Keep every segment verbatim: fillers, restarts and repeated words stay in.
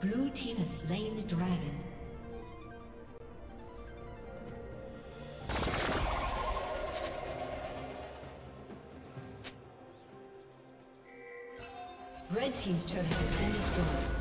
Blue team has slain the dragon. Red team's turret has been destroyed.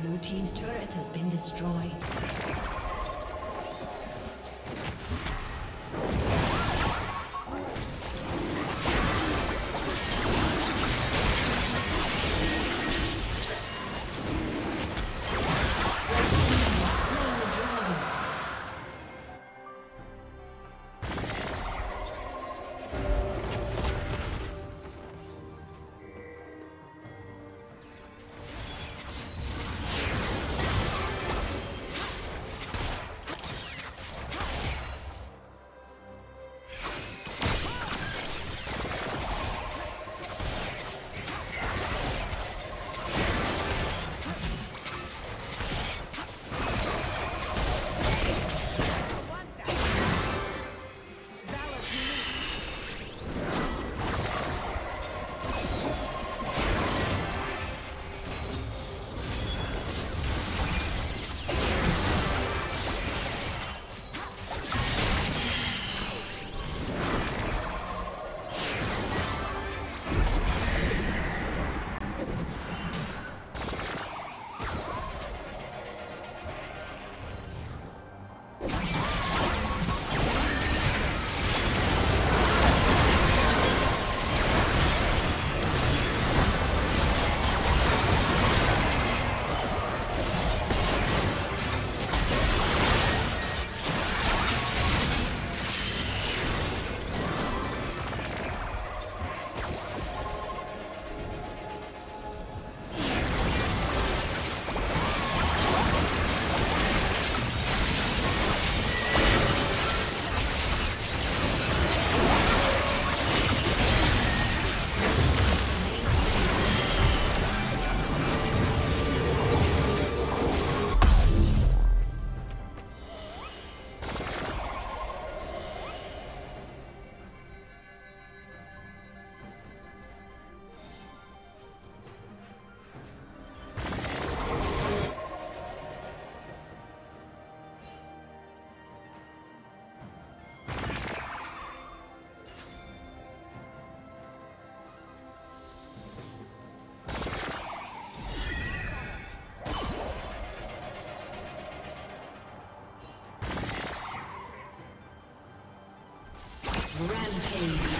Blue team's turret has been destroyed. Rampage.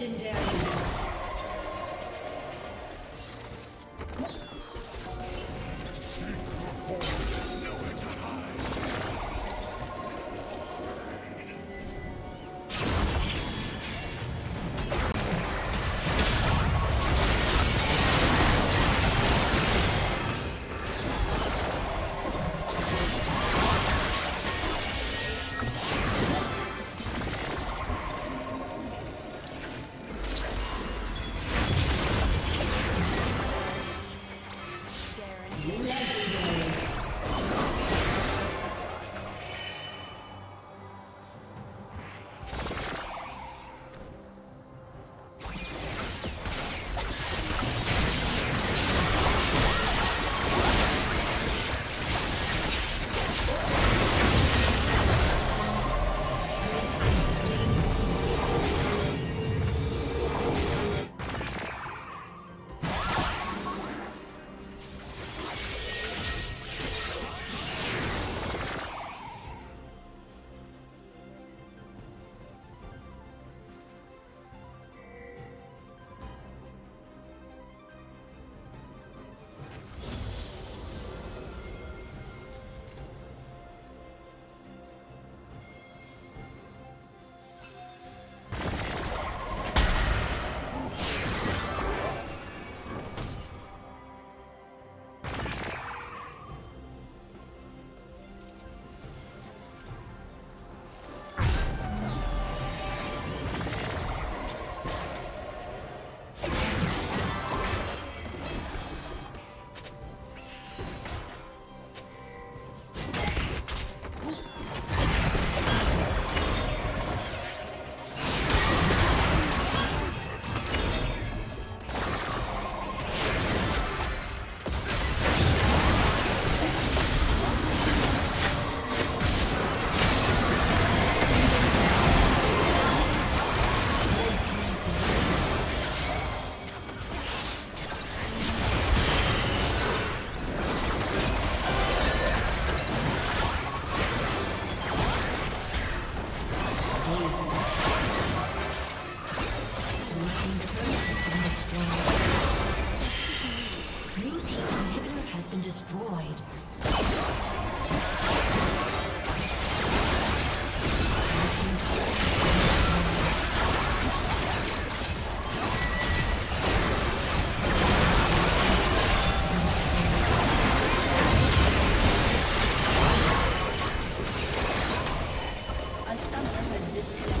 Legendary. Just